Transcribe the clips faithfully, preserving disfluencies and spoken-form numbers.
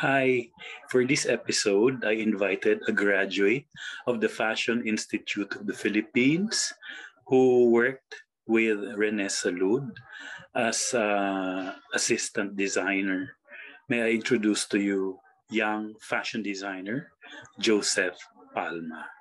Hi. For this episode, I invited a graduate of the Fashion Institute of the Philippines who worked with Rene Salud as uh, assistant designer. May I introduce to you young fashion designer, Joseph Palma.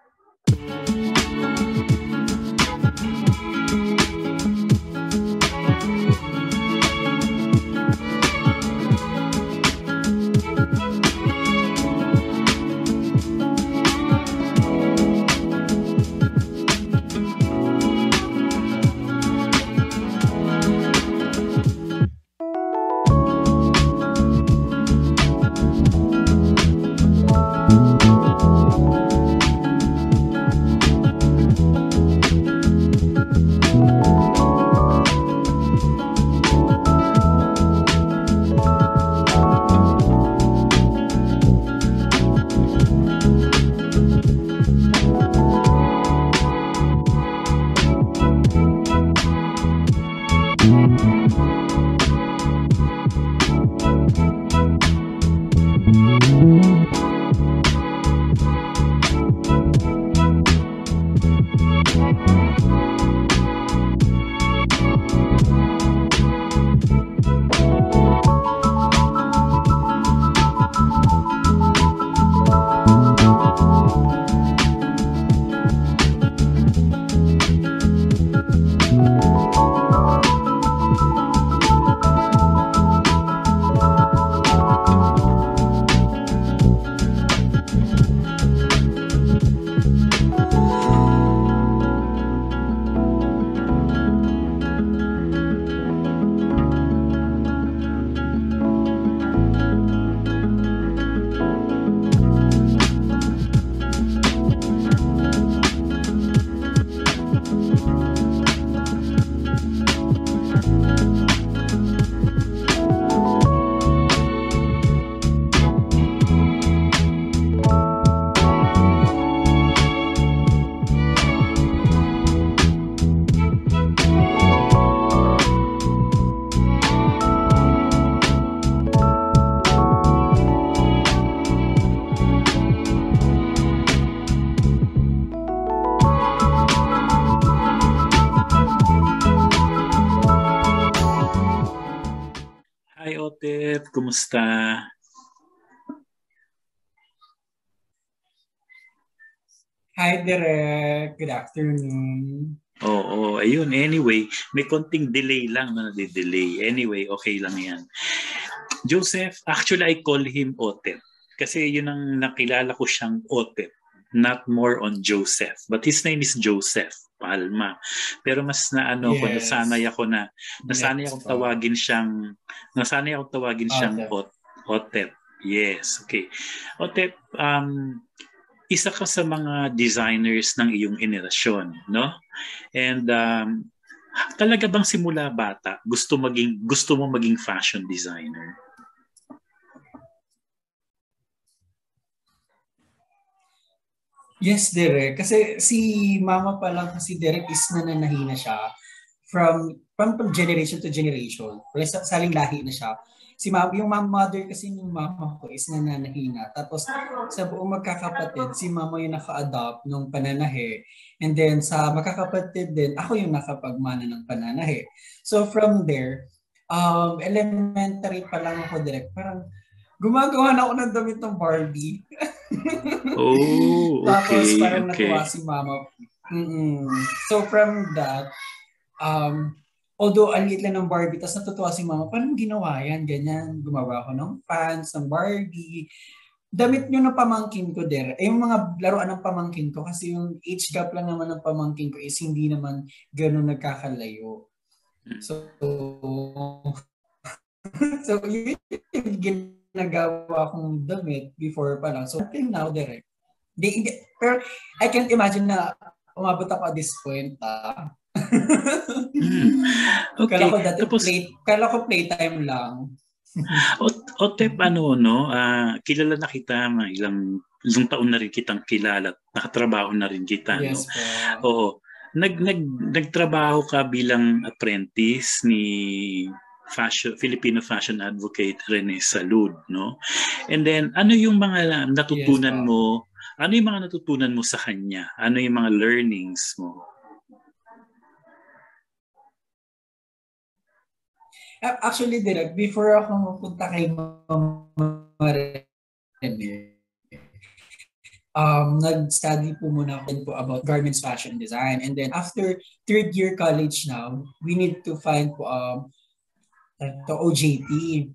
Otep, kumusta? Hi, Derek. Good afternoon. Oo, oh, ayun. Anyway, may konting delay lang na nade-delay. Anyway, okay lang yan. Joseph, actually I call him Otep. Kasi yun ang nakilala ko siyang Otep. Not more on Joseph. But his name is Joseph Palma. Pero mas na ano yes. ko, nasanay ako na, nasanay yes. akong tawagin siyang, nasanay akong tawagin Otep. siyang Ot- Otep. Yes, okay. Otep, um, isa ka sa mga designers ng iyong henerasyon, no? And um, talaga bang simula bata, gusto maging, gusto mo maging fashion designer? Yes, Derek. Kasi si Mama pa lang kasi Derek is nananahi na siya from, from, from generation to generation. Sa, saling lahi na siya. Si Mama, yung mother kasi yung Mama ko is nananahi na. Tapos sa buong magkakapatid, si Mama yung naka-adopt ng pananahi. And then sa magkakapatid din, ako yung nakapagmana ng pananahi. So from there, um, elementary pa lang ako, Derek. Parang gumagawa na ako ng damit ng Barbie. Oh, okay. Tapos parang okay. Nakuha si Mama. Mm-mm. So from that, um, although ang liit lang ng Barbie, tapos natutuwa si Mama, parang ginawa yan, ganyan. Gumawa ako ng pants, ng Barbie. Damit nyo ng pamangkin ko, Derek. Eh, yung mga laruan ng pamangkin ko, kasi yung age gap lang naman ng pamangkin ko is hindi naman ganun nagkakalayo. So, so yun yung nagawa akong damit before pa lang. So, till now, Derek. Di, di, pero, I can't imagine na umabot ako at this point, ah. Mm. Okay. Kala ko dati, tapos, play, kala ko playtime lang. Otep, ano, no? Uh, kilala na kita, ilang, ilang taon na rin kitang kilala. Nakatrabaho na rin kita, yes, no? Po. Oo. Nag, nag, nagtrabaho ka bilang apprentice ni fashion, Filipino fashion advocate Rene Salud, no? And then ano yung mga natutunan yes, mo? Ano yung mga natutunan mo sa kanya? Ano yung mga learnings mo? Actually, Derek, before ako pupunta kay Mama Rene, um, nag-study po muna ako po about garments fashion design. And then after third year college now, we need to find po um, to O J T.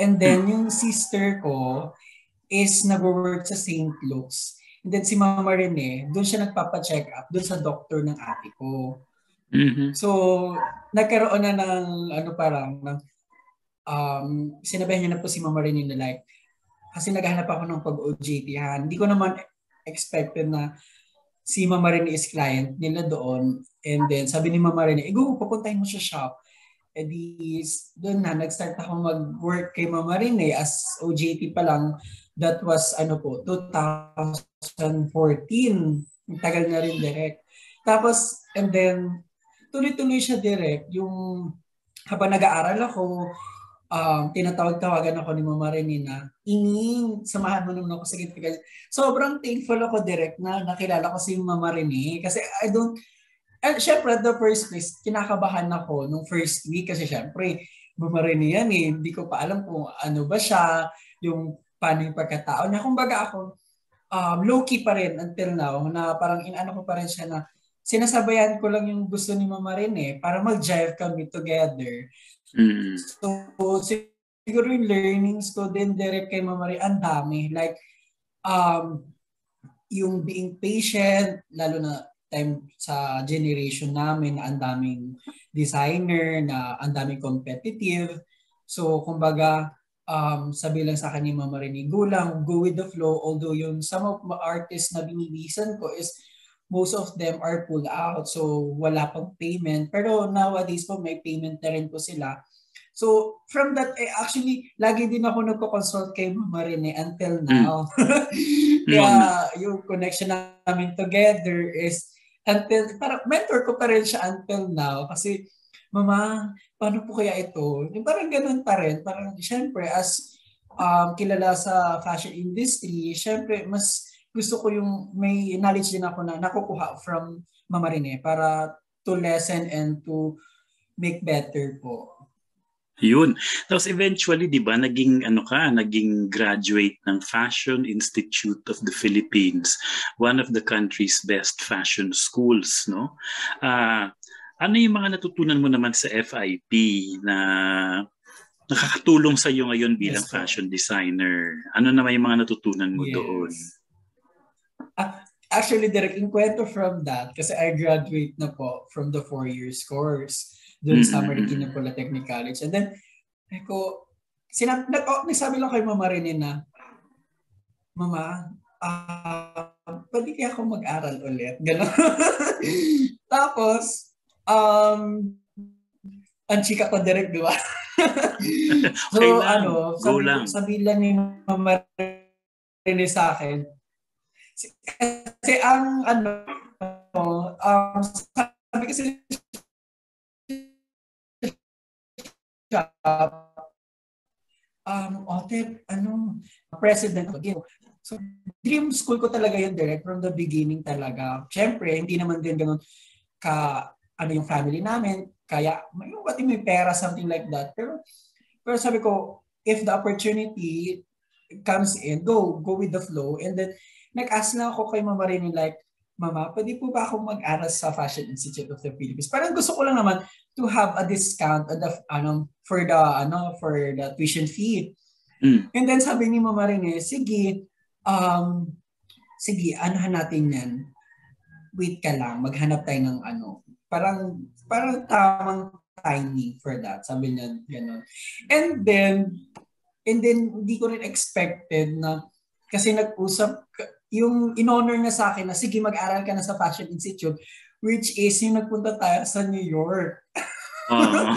And then yung sister ko is nag-work sa Saint Luke's. And then si Mama Rene, doon siya nagpapa-check up doon sa doctor ng ate ko. Mm-hmm. So, nagkaroon na ng ano parang ng um sinabihan niya na po si Mama Rene na like kasi naghahanap ako ng pag-O J T-han. Hindi ko naman expected na si Mama Rene is client nila doon. And then sabi ni Mama Rene, "Ego, pupuntahin mo siya shop." Eh di doon na nag-start ako mag-work kay Mama Rene as O J T pa lang. That was ano po twenty fourteen. Tagal na rin direct. Tapos and then tuloy-tuloy siya direct. Yung habang nag-aaral ako, um, tinatawag-tawagan ako ni Mama Rene na, "Ining, samahan mo naman ako sa gitna." Kasi sobrang thankful ako direct na nakilala ko si Mama Rene. Kasi I don't, and syempre at the first place, kinakabahan ako nung first week. Kasi syempre, Mama Rene yan eh. Hindi ko pa alam kung ano ba siya, yung paano yung pagkatao niya. Kumbaga ako, um, low-key pa rin until now, na parang inaano ko pa rin siya na, sinasabayan ko lang yung gusto ni Mama Rene para mag-jive kami together. Mm. So, siguro yung learnings ko din direct kay Mama Rene, ang dami. Like, um, yung being patient, lalo na time sa generation namin na ang daming designer, na ang daming competitive. So, kumbaga, um, sabi lang sa akin ni Mama Rene, go lang, go with the flow. Although yung some of my artists na binibisan ko is most of them are pulled out, so wala pang payment. Pero nowadays po, may payment na rin po sila. So from that, eh, actually, lagi din ako nagko-consult kay Mama Rene until now. Mm. Kaya mm. yung connection namin together is, until, parang mentor ko pa rin siya until now. Kasi, "Mama, paano po kaya ito?" Yung parang ganun pa rin. Parang, syempre, as um, kilala sa fashion industry, syempre, mas gusto ko yung may knowledge din ako na nakukuha from Mama Rene para to lessen and to make better po. Yun. Tapos eventually, di ba, naging, ano ka, naging graduate ng Fashion Institute of the Philippines, one of the country's best fashion schools, no? Uh, ano yung mga natutunan mo naman sa F I P na nakakatulong sa'yo ngayon bilang yes, fashion designer? Ano naman yung mga natutunan mo yes. doon? Actually, direct yung kwento from that kasi I graduate na po from the four years course doon sa Marikina Polytechnic College. And then, ako, sinab- nag- oh, nagsabi lang kay Mama Rene na, "Mama, uh, pwede kaya ako mag-aral ulit?" Gano'n. Tapos, um, ang chika ko direct, diba? So, okay lang. Ano, sabi, sabi lang ni Mama Rene sa akin, kasi ang ano um, sabi kasi um, Otep, ano president ko. So dream school ko talaga yun direct from the beginning talaga. Siyempre, hindi naman din ganun ka ano yung family namin. Kaya may pati may pera, something like that. Pero, pero sabi ko, if the opportunity comes in, go, go with the flow. And then, nag-ask na ako kay Mama Rene like, "Mama, pwede po ba akong mag-aral sa Fashion Institute of the Philippines? Parang gusto ko lang naman to have a discount on the, ano, for the ano for the tuition fee." Mm. And then sabi ni Mama Rene, sige, um, sige, anuhan natin yan. Wait ka lang, maghanap tayo ng ano. Parang, parang tamang timing for that. Sabi niya, gano'n. And then, and then, hindi ko rin expected na kasi nag-usap, yung in-honor niya sa akin na sige mag-aral ka na sa Fashion Institute, which is yung nagpunta tayo sa New York. Oo, oh,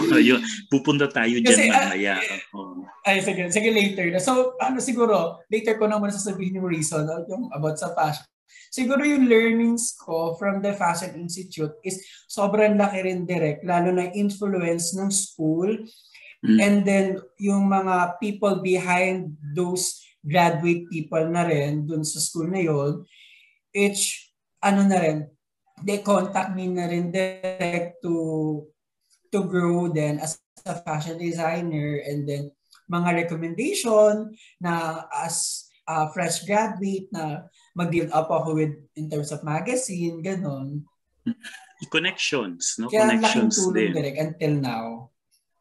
pupunta tayo kasi, dyan mamaya. Uh, ay, sige, sige later. So, ano siguro, later ko naman sasabihin yung reason yung about sa fashion. Siguro yung learnings ko from the Fashion Institute is sobrang laki rin direct, lalo na influence ng school Mm. And then yung mga people behind those graduate people na rin dun sa school na yun, it's ano na rin, they contact me na rin direct to to grow then as a fashion designer, and then mga recommendation na as a fresh graduate na mag-build up ako with in terms of magazine, ganon. Connections, no? Kaya connections din. Direct until now.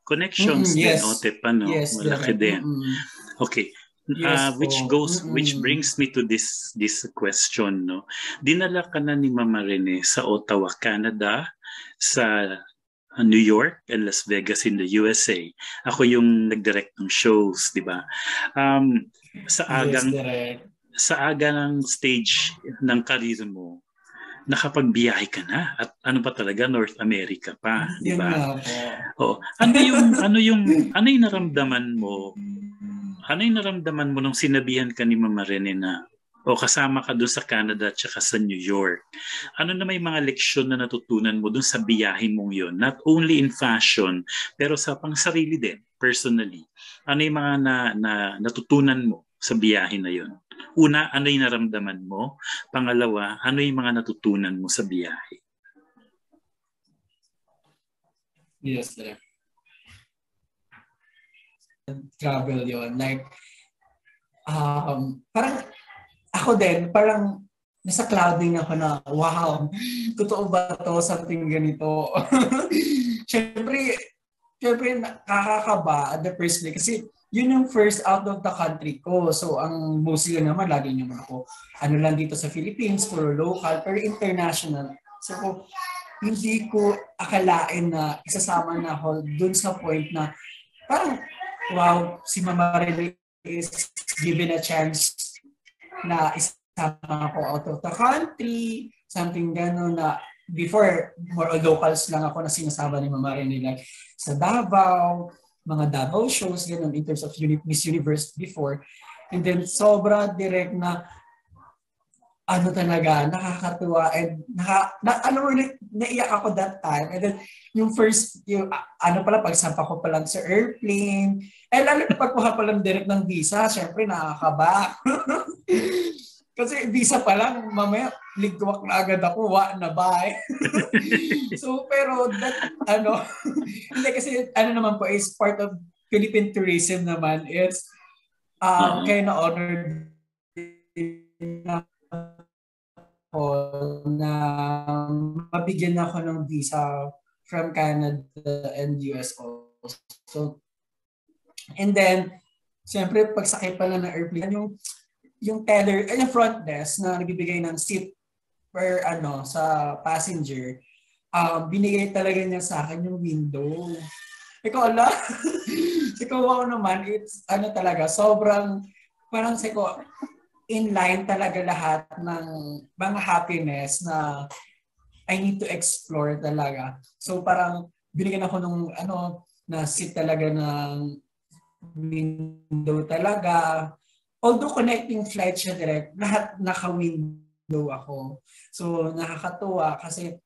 Connections mm, yes. din, Otep, ano? Yes, malaki direct. din. Mm. Okay. Yes, uh, which so, goes, mm-mm. which brings me to this this question, no? Dinala ka na ni Mama Rene sa Ottawa, Canada, sa New York, and Las Vegas in the U S A. Ako yung nag-direct ng shows, di ba? Um, sa agang yes, sa aga ng stage ng career mo, nakapagbiyahe ka na at ano pa talaga, North America pa, di ba? Oh, ano yung ano yung ano yung naramdaman mo? Ano yung naramdaman mo nung sinabihan ka ni Mama Rene na o kasama ka doon sa Canada at saka sa New York? Ano na may mga leksyon na natutunan mo doon sa biyahe mong yon? Not only in fashion, pero sa pangsarili din, personally. Ano yung mga na, na, natutunan mo sa biyahe na yon? Una, ano yung naramdaman mo? Pangalawa, ano yung mga natutunan mo sa biyahe? Yes, Derek. Travel yon, like um, parang ako din, parang nasa cloud din ako na wow, totoo ba to, something ganito. Syempre, syempre nakakakaba at the first place kasi yun yung first out of the country ko. So ang mostly naman lagi naman ako ano lang dito sa Philippines, puro local, pero international. So hindi ko akalain na isasama na ako dun sa point na parang wow, si Mama Rene is given a chance na isama ako out of the country, something gano'n na before, more locals lang ako na sinasama ni Mama Rene, like sa Davao, mga Davao shows, gano'n, in terms of Miss Universe before. And then sobra direct na ano talaga, nakakatuwa, and naka, na, ano, naiyak ako that time. And then, yung first, yung, ano pala, pagsampa ko palang sa airplane, and lalo na pagkuha palang direct ng visa, syempre nakakaba. Kasi visa palang, mamaya, ligwak na agad ako, wa na bye. So, pero, that, ano, like, kasi, ano naman po, is part of Philippine tourism naman, it's, um, kayo na-honored na na mabigyan ako ng visa from Canada and U S also. And then, siyempre, pagsakay pala ng airplane, yung, yung tether, ay, yung front desk na nagbibigay ng seat per ano, sa passenger, um, binigay talaga niya sa akin yung window. Ikaw, ala, ikaw ako naman, it's ano talaga, sobrang, parang sa ko, in line talaga lahat ng mga happiness na I need to explore talaga. So parang binigyan ako nung ano na seat talaga ng window talaga. Although connecting flight siya direct, lahat naka-window ako. So nakakatuwa kasi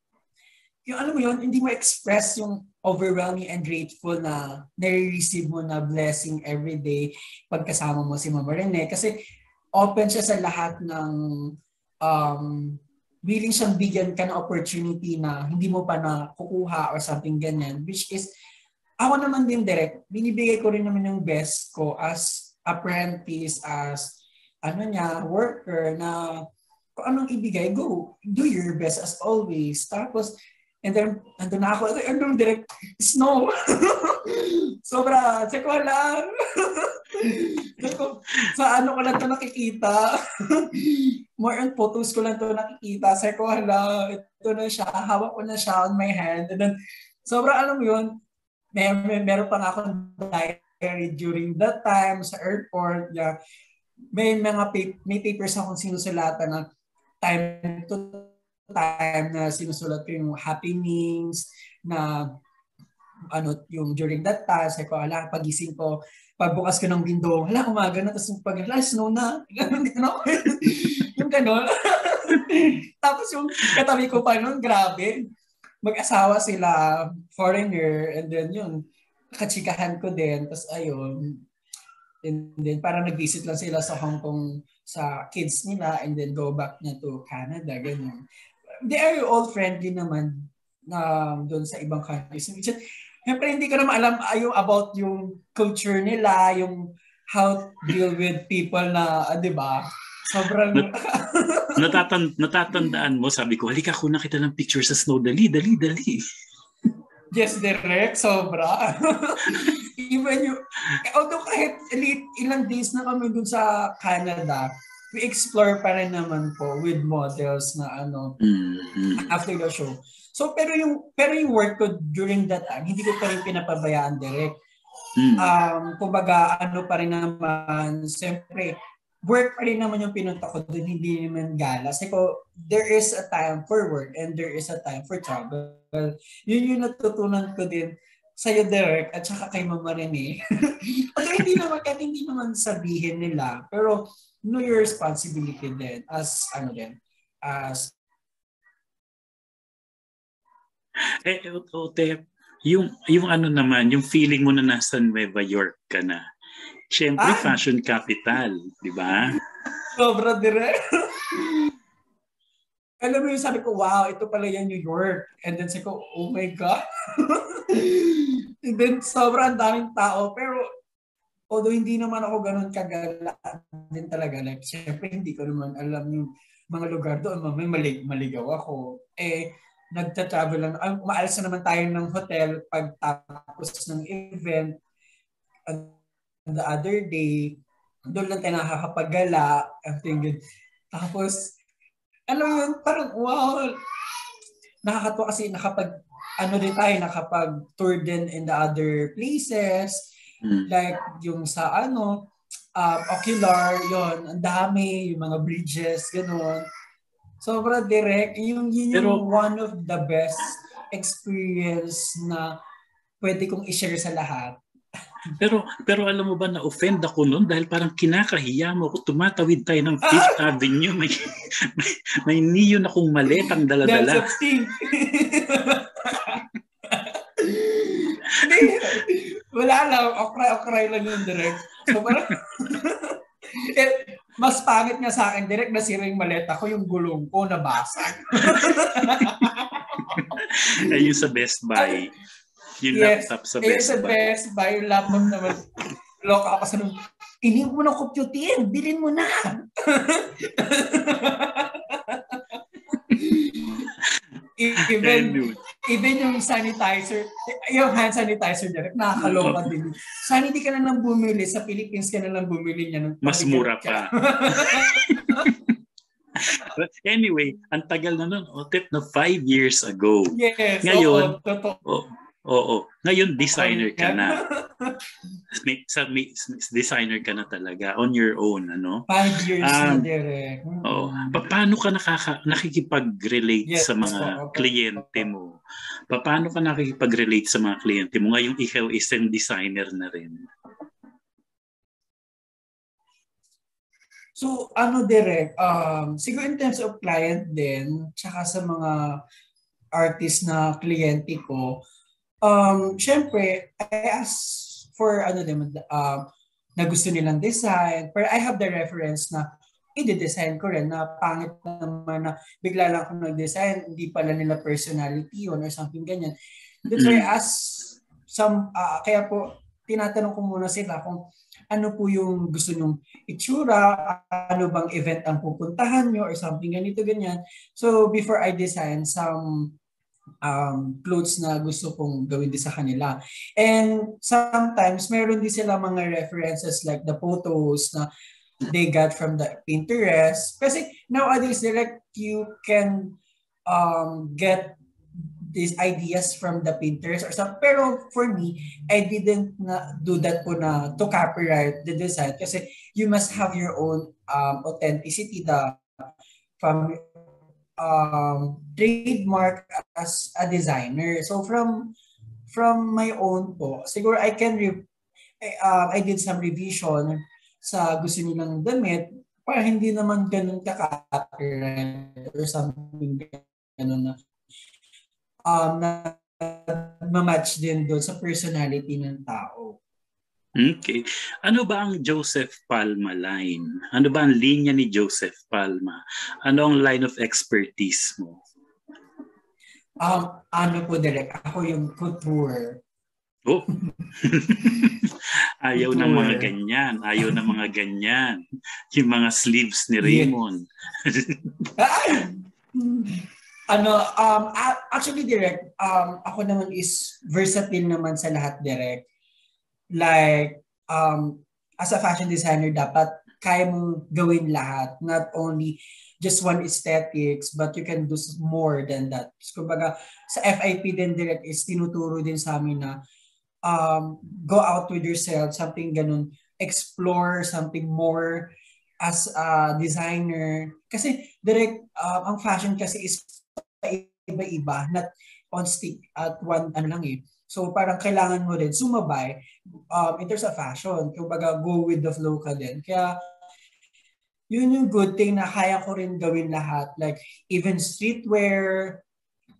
yung alam mo yun, hindi mo express yung overwhelming and grateful na nare-receive mo na blessing everyday pagkasama mo si Mama Rene. Kasi open siya sa lahat ng um, willing siyang bigyan ka ng opportunity na hindi mo pa nakukuha or something ganyan. Which is, ako naman din direct, binibigay ko rin naman yung best ko as apprentice, as ano niya, worker na kung anong ibigay, go, do your best as always. Tapos, and then, nandun na ako, and then direct, snow. Sobra, seko lang. Sa ano ko lang ito nakikita. More on photos ko lang ito nakikita. Sabi ko, hala, ito na siya. Hawak ko na siya on my hand. And then, sobrang alam mo yun, may, may, meron pa nga akong diary during that time sa airport. Yeah. May mga pap- may papers akong sinusulatan na time to time na sinusulat ko yung happenings na ano yung during that time. Sabi ko, hala, pagising ko, pagbukas ko ng window, hala, umaga na, tapos pag, hala, snow na, ganun, ganun, yung ganun. Tapos yung katabi ko pa nun, grabe, mag-asawa sila, foreigner, and then yun, kachikahan ko din. Tapos ayun, and then parang nag-visit lang sila sa Hong Kong sa kids nila and then go back na to Canada, ganyan. They are all friendly naman na doon sa ibang countries. Siyempre, hindi ko naman alam yung about yung culture nila, yung how to deal with people na, ah, di ba? Sobrang... Nat- natatan- natatandaan mo, sabi ko, halika ko, nakita ng picture sa snow. Dali, dali, dali. Yes, Derek, sobra. Even yung... Although kahit late, ilang days na kami dun sa Canada, we explore pa rin naman po with models na ano, mm-hmm. after the show. So pero yung pero yung work ko during that time, hindi ko pa rin pinapabayaan, Direct. Mm. Um kumbaga ano pa rin naman, siyempre work pa rin naman yung pinunta ko doon, hindi naman gala. Kasi ko, there is a time for work and there is a time for travel. Yun yung natutunan ko din sa'yo, Direct, at saka kay Mama Rene. Although hindi naman, kahit hindi naman sabihin nila, pero know your responsibility din as ano din, as Eh, Otep, yung, yung ano naman, yung feeling mo na nasa Nueva York ka na. Siyempre, ah. fashion capital, di ba? Sobra, Direk. Alam mo yung sabi ko, wow, ito pala yung New York. And then sabi ko, oh my God. And then sobrang daming tao. Pero, although hindi naman ako ganun kagala din talaga. Like, siyempre, hindi ko naman alam yung mga lugar doon. May malig- maligaw ako. Eh, nagta-travel lang. Um, umaalis na naman tayo ng hotel pagtapos ng event. And the other day, doon lang tayo nakakapagala. I'm thinking, tapos, alam mo yun, parang wow! Nakakatawa kasi nakapag, ano din tayo, nakapag-tour din in the other places. Mm. Like yung sa ano, um, ocular, yun, ang dami, yung mga bridges, gano'n. Sobra, Direct. Yung, yun pero, yung one of the best experience na pwede kong i-share sa lahat. Pero pero alam mo ba, na-offend ako noon dahil parang kinakahiya mo ako. Tumatawid tayo ng Fifth Avenue. May, may, may niyon akong maletang daladala. That's a thing. Wala lang. Okray-okray lang yun, Direct. So parang... eh, mas pangit nga sa akin, Direct, nasira yung maleta ko, yung gulong ko, nabasag. Ay, yung sa Best Buy. Yung yes, laptop sa Best Buy. Yung sa Best Buy, yung laptop naman. Loko ako sa nung, inin mo ng computing, bilhin mo na. Even, even yung sanitizer, yung hand sanitizer, Derek, nakakaloka din. Sana hindi ka na lang bumili. Sa Philippines ka na lang bumili niya. Ng mas mura ka. Pa. Anyway, ang tagal na nun, Otep, na five years ago. Yes. Ngayon, oo, oo, oo. Ngayon, designer ka na. May, sa, may, designer ka na talaga. On your own, ano? Five years um, na, Derek. Oh, paano ka nakaka- nakikipag-relate yes, sa mga okay. kliyente mo? Paano ka nakikipag-relate sa mga kliyente mo? Ngayong ikaw isang designer na rin. So, ano, Derek, um, siguro in terms of client din, tsaka sa mga artist na kliyente ko, um, syempre, I ask for ano din, uh, na gusto nilang design, pero I have the reference na i-design ko rin na pangit naman na bigla lang akong nag-design, hindi pala nila personality yun or something ganyan. That's why I ask some, uh, kaya po tinatanong ko muna sila kung ano po yung gusto nyong itsura, ano bang event ang pupuntahan nyo or something ganito ganyan. So before I design some um, clothes na gusto kong gawin din sa kanila. And sometimes meron din sila mga references like the photos na they got from the Pinterest. Kasi nowadays, Direct, you can um, get these ideas from the Pinterest or something. Pero for me, I didn't na do that po na to copyright the design. Kasi you must have your own um, authenticity, the from, um, trademark as a designer. So from from my own po, siguro I can, re- uh, I did some revision sa gusto nilang damit para hindi naman ganun ka-copyright or something ganun na um, na ma-match din doon sa personality ng tao. Okay. Ano ba ang Joseph Palma line? Ano ba ang linya ni Joseph Palma? Ano ang line of expertise mo? Um, ano po, Derek? Ako yung couture. Oh. Ayaw couture. ng mga ganyan. Ayaw ng mga ganyan. Yung mga sleeves ni Raymond. Ay! Ano, um, actually, Derek, um, ako naman is versatile naman sa lahat, Derek. Like, um, as a fashion designer, dapat kaya mong gawin lahat. Not only just one aesthetics, but you can do more than that. So, kumbaga, sa F I P din, Derek, is tinuturo din sa amin na um, go out with yourself, something ganun. Explore something more as a designer. Kasi, Derek, uh, ang fashion kasi is iba-iba, not on stick at one ano lang eh. So parang kailangan mo rin sumabay um, in terms of fashion. Kumbaga, go with the flow ka din. Kaya yun yung good thing na kaya ko rin gawin lahat. Like even streetwear,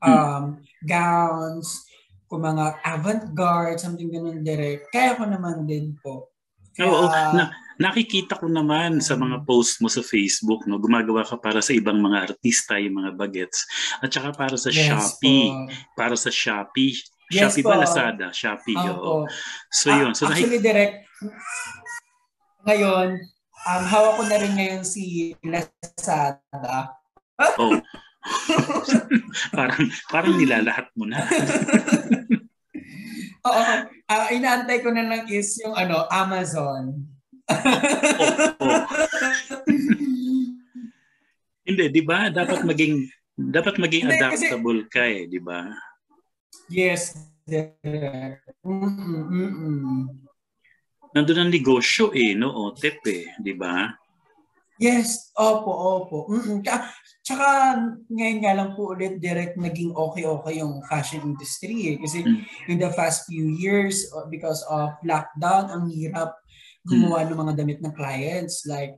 um, gowns, kung mga avant-garde, something ganun direct. Kaya ko naman din po. Kaya, Oo. Na, nakikita ko naman sa mga posts mo sa Facebook, no, gumagawa ka para sa ibang mga artista, yung mga bagets. At saka para sa yes, Shopee. Po. Para sa Shopee. Yes, Shopee po. Ba Lazada? Shopee. Oh, oh. So yun. So, actually, nahi- Direct, ngayon, um, hawak ko na rin ngayon si Lazada. Oh. parang, parang nilalahat mo na. Oo. Uh, inaantay ko na lang is yung ano, Amazon. oh, oh. Hindi, di ba? Dapat maging dapat maging Hindi, adaptable kasi, ka eh, di ba? Yes. Mm-mm, mm-mm. Nandun ang negosyo eh, no? Otep eh, di ba? Yes. Opo, opo. Mm-mm. Tsaka ngayon nga lang po ulit direct naging okay-okay yung fashion industry eh. Kasi mm. in the past few years, because of lockdown, ang hirap gumawa mm. ng mga damit ng clients. Like,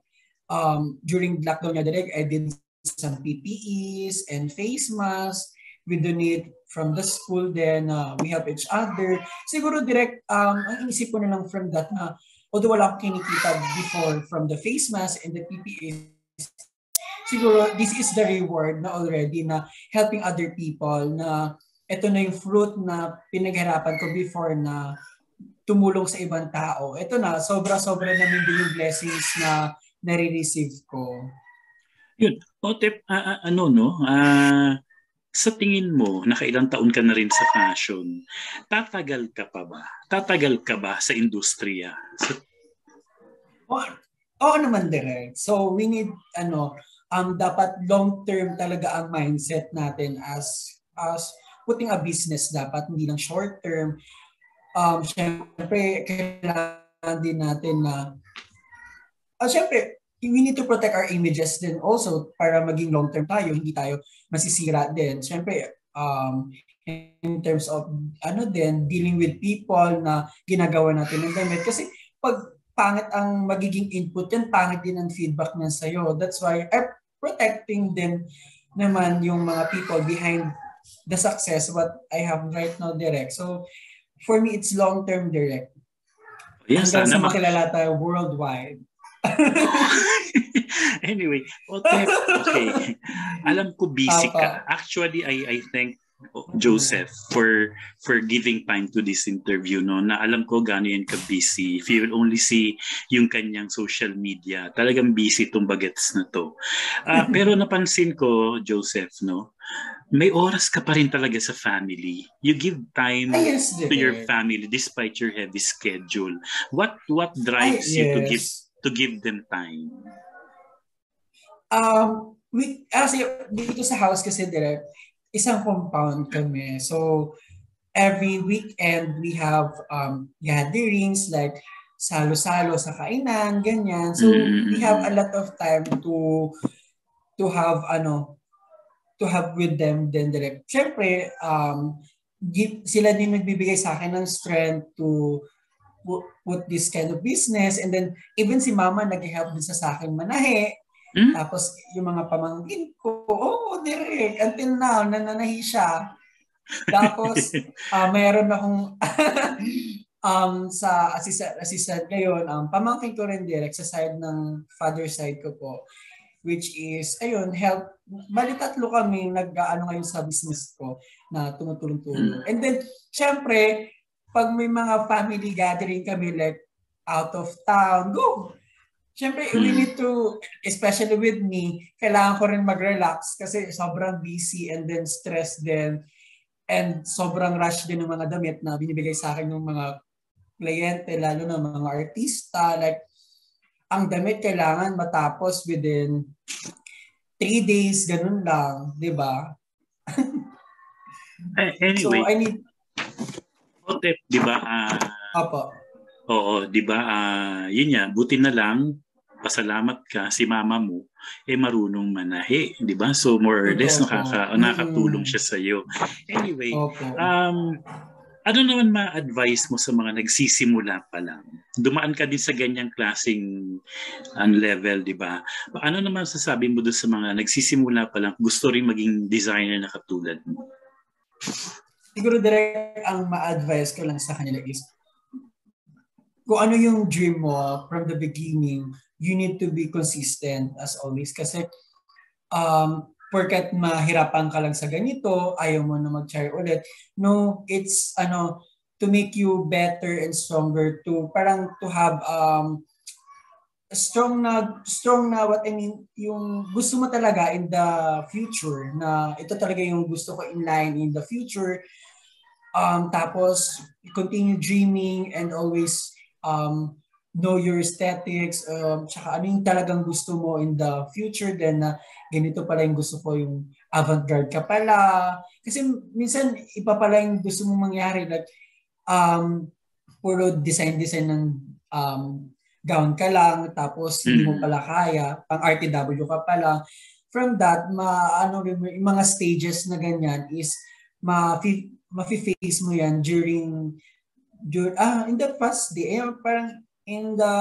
um, during lockdown nga direct, I did some P P Es and face masks. We donate from the school then. Uh, we help each other. Siguro direct, um, ang inisip ko na lang from that na, although wala akong kinikita before from the face masks and the P P Es, siguro, this is the reward na already na helping other people na ito na yung fruit na pinaghirapan ko before na tumulong sa ibang tao. Ito na, sobra-sobra namin din yung blessings na nare-receive ko. Yun. Otep, uh, ano no? Uh, sa tingin mo, nakailang taon ka na rin sa fashion, tatagal ka pa ba? Tatagal ka ba sa industriya? Sa... Oo oh, oh, naman, Derek. So, we need, ano, Um, dapat long-term talaga ang mindset natin as as putting a business dapat, hindi lang short-term. Um, siyempre, kailangan din natin na, uh, siyempre, we need to protect our images din also para maging long-term tayo, hindi tayo masisira din. Siyempre, um, in terms of, ano din, dealing with people na ginagawa natin ng damit. Kasi pag pangit ang magiging input yan, pangit din ang feedback niyan sa'yo. That's why I'm protecting them naman yung mga people behind the success what I have right now, Direct. So, for me, it's long-term, Direct. Yes, hanggang sa makilala tayo worldwide. Anyway, okay. okay. Alam ko busy Papa. ka. Actually, I I think Joseph for for giving time to this interview, no, na alam ko gaano yan ka busy. If you will only see yung kanyang social media, talagang busy tong bagets na to. Uh, pero napansin ko, Joseph, no, may oras ka pa rin talaga sa family. You give time Ay, yes, to your family despite your heavy schedule. What what drives Ay, yes. you to give to give them time? Um, we kasi dito sa house kasi direct isang compound kami. So, every weekend, we have um, gatherings like salo-salo sa kainan, ganyan. So, mm-hmm. we have a lot of time to to have, ano, to have with them then direct. Siyempre, um, give, sila din nagbibigay sa akin ng strength to w- put this kind of business. And then, even si Mama nag-help din sa akin manahe. Hmm? Tapos yung mga pamangkin ko, oh, direct, until now, nananahi siya. Tapos, uh, mayroon akong um, sa assistant, assistant ngayon, um, pamangkin ko rin direct sa side ng father side ko po, which is, ayun, help. Bali tatlo kami nag-ano ngayon sa business ko na tumutulong-tulong. Mm. And then, syempre, pag may mga family gathering kami like out of town, go! Siyempre, we need to, especially with me, kailangan ko rin mag-relax kasi sobrang busy and then stress din and sobrang rush din ng mga damit na binibigay sa akin ng mga kliyente, lalo na mga artista. Like, ang damit kailangan matapos within three days, ganun lang, di ba? Anyway, so I need... Otep, di ba? Uh... Opo. Oo, di ba? Uh, yun yan, buti na lang. Pasalamat ka si mama mo eh marunong manahi, 'di ba? So more or less nakaka nakatulong siya sa iyo. Anyway, okay. um ano naman ma-advise mo sa mga nagsisimula pa lang? Dumaan ka din sa ganyang klaseng uh, level, 'di ba? Ano naman sasabihin mo doon sa mga nagsisimula pa lang, gusto rin maging designer na katulad mo? Siguro direct ang ma-advise ko lang sa kanila is kung ano yung dream mo from the beginning, you need to be consistent as always. Kasi um, porkat mahirapan ka lang sa ganito, ayaw mo na mag-try ulit. No, it's ano, to make you better and stronger to parang to have um, strong na, strong na what I mean, yung gusto mo talaga in the future na ito talaga yung gusto ko in line in the future. Um, tapos, continue dreaming and always Um, know your aesthetics, um, tsaka ano yung talagang gusto mo in the future, then uh, ganito pala yung gusto ko, yung avant-garde ka pala. Kasi minsan, iba pala yung gusto mong mangyari. Like, um, puro design-design ng um, gown ka lang, tapos hindi mo pala kaya, pang R T W ka pala. From that, ma, ano, yung mga stages na ganyan is ma-face mo yan during During, ah, in the past day, eh, parang in the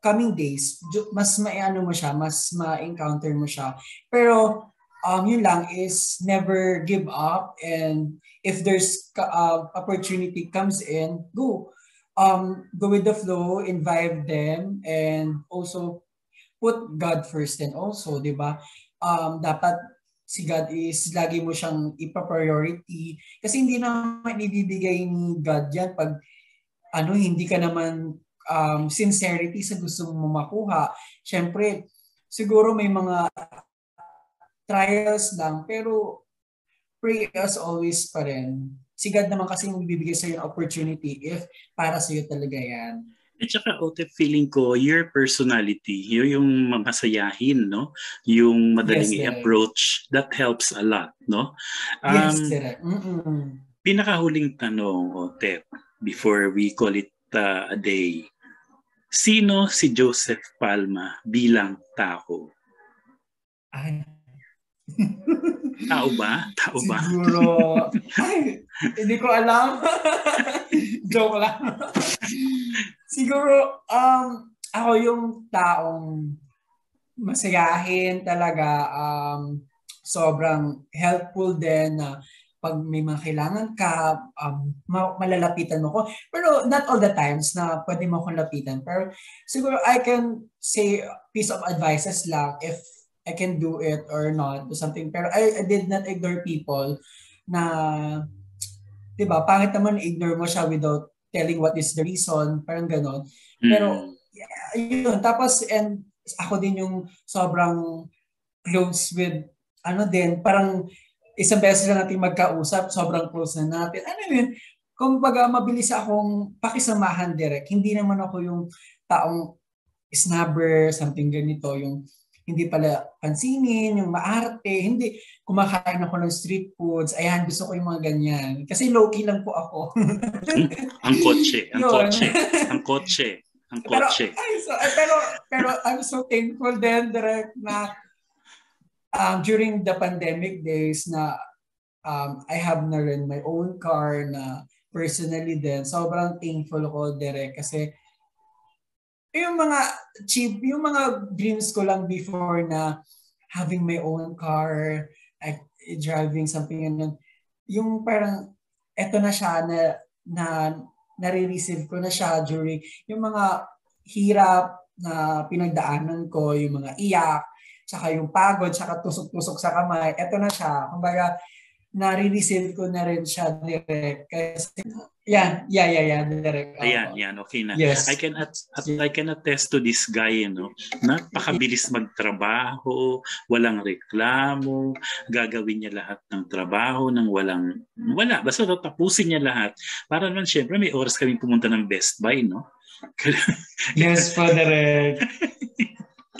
coming days, mas ma-ano mo siya, mas ma-encounter mo siya. Pero, um, yun lang is never give up, and if there's uh, opportunity comes in, go. Um, go with the flow, invite them, and also put God first and also, di ba? Um, dapat si God is lagi mo siyang ipa-priority kasi hindi naman ibibigay ni God yan pag ano hindi ka naman um, sincerity sa gusto mo makuha. Syempre siguro may mga trials lang pero pray as always pa rin. Si God naman kasi yung bibigay sa iyo ng opportunity if para sa iyo talaga yan. At saka, Otep, feeling ko, your personality, yun yung masayahin, no? Yung madaling yes, i-approach, that helps a lot, no? Um, yes, sir. Mm-mm. Pinakahuling tanong, Otep, before we call it uh, a day, sino si Joseph Palma bilang tao? Ay. Tao ba? Tao ba? Siguro. Ay, hindi ko alam. Joke lang. Siguro, um, ako yung taong masayahin talaga, um, sobrang helpful din na uh, pag may mga kailangan ka, um, malalapitan mo ko. Pero not all the times na pwede mo akong lapitan. Pero siguro I can say piece of advices lang if I can do it or not or something. Pero I, I did not ignore people na, di ba, pangit naman ignore mo siya without telling what is the reason, parang ganon. Pero, yeah, yun. Tapos, and ako din yung sobrang close with, ano din, parang isang beses na natin magkausap, sobrang close na natin. Ano yun? Kumbaga, mabilis akong pakisamahan direct. Hindi naman ako yung taong snubber, something ganito, yung hindi pala pansinin, yung maarte, hindi. Kumakain ako ng street foods. Ayan, gusto ko yung mga ganyan. Kasi low-key lang po ako. ang kotse, ang kotse, ang kotse, ang kotse. Pero, so, pero, pero I'm so thankful then direct na um, during the pandemic days na um, I have na rin my own car na personally then. Sobrang thankful ako direct kasi yung mga cheap, yung mga dreams ko lang before na having my own car, like driving something and yung parang eto na siya na, na nare-receive ko na siya during yung mga hirap na pinagdaanan ko, yung mga iyak, tsaka yung pagod, tsaka tusok-tusok sa kamay. Eto na siya. Kumbaga, nare-receive ko na rin siya direct. Kasi, yan, yeah, yeah, yeah, direct. Ayan, yan, okay na. Yes. I can, at, I can attest to this guy, you know? Napakabilis magtrabaho, walang reklamo, gagawin niya lahat ng trabaho, ng walang, wala, basta tapusin niya lahat. Para naman, syempre, may oras kami pumunta ng Best Buy, no? Yes, po, direct.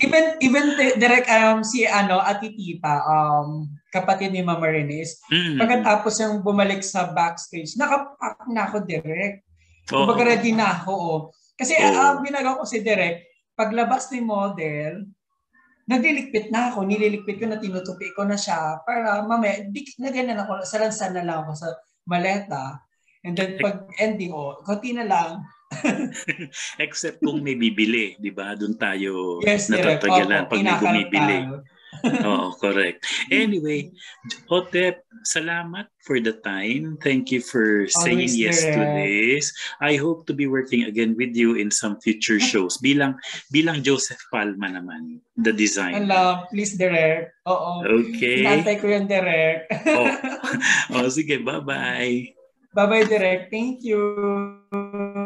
Even, even direct, um, si, ano, Ati Tita, um, kapatid ni Mama Rene is, mm-hmm. pagkatapos yung bumalik sa backstage, nakapack na ako direct. Oh. Kumbaga ready na ako. Oh. Kasi ang oh. uh, ginagawa ko si Derek, paglabas ni model, nagliligpit na ako. Nililigpit ko na, tinutupi ko na siya para mamaya, naganan ako, salansan na lang ako sa maleta. And then pag ending, oh, konti na lang. Except kung may bibili, di ba? Doon tayo yes, natatagalan oh, pag may bumibili. Tayo. Oh, correct. Anyway, Otep, salamat for the time. Thank you for saying Always yes there. to this. I hope to be working again with you in some future shows. Bilang bilang Joseph Palma naman, the designer. Hello, please Derek. Oo. Okay. Natay ko yung Derek. Oh. Oh, sige, bye-bye. Bye-bye Derek. Thank you.